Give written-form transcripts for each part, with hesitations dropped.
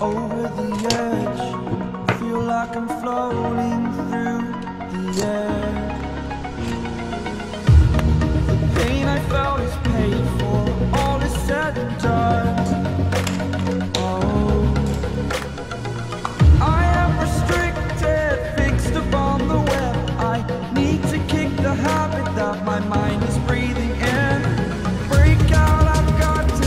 Over the edge, feel like I'm floating through the air. The pain I felt is paid for, all is said and done. Oh, I am restricted, fixed upon the web. I need to kick the habit that my mind is breathing in. Break out, I've got to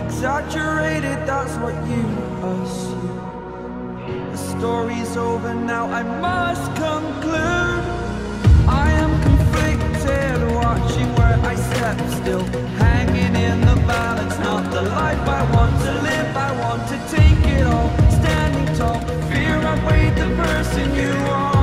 exaggerated, that's what you assume. The story's over now, I must conclude. I am conflicted, watching where I step still, hanging in the balance, not the life I want to live. I want to take it all, standing tall, fear I weighed the person you are.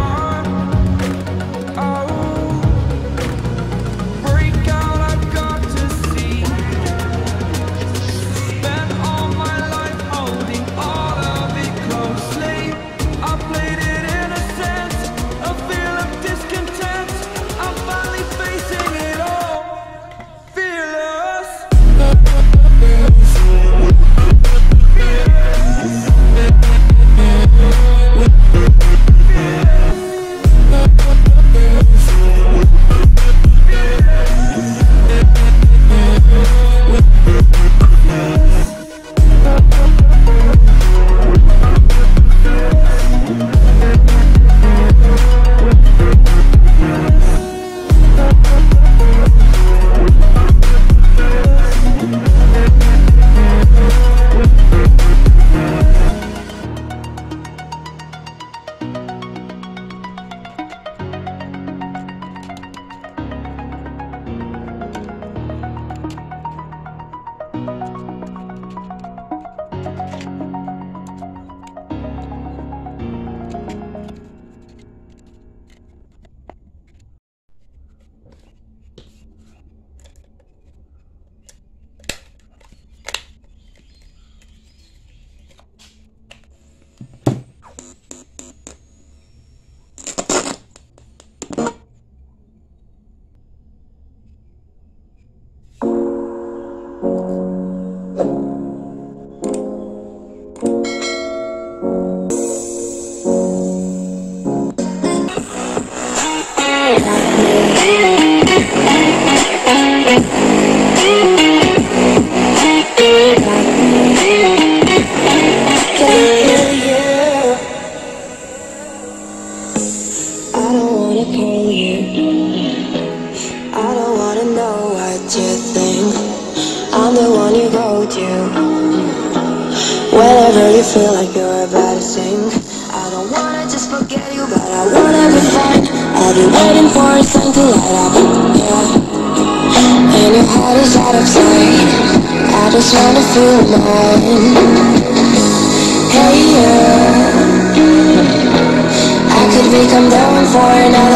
Whenever you feel like you're about to sink, I don't wanna just forget you, but I wanna be fine. I've been waiting for a sign to light up, yeah. And your heart is out of sight, I just wanna feel mine. Hey, yeah, I could become the one for another.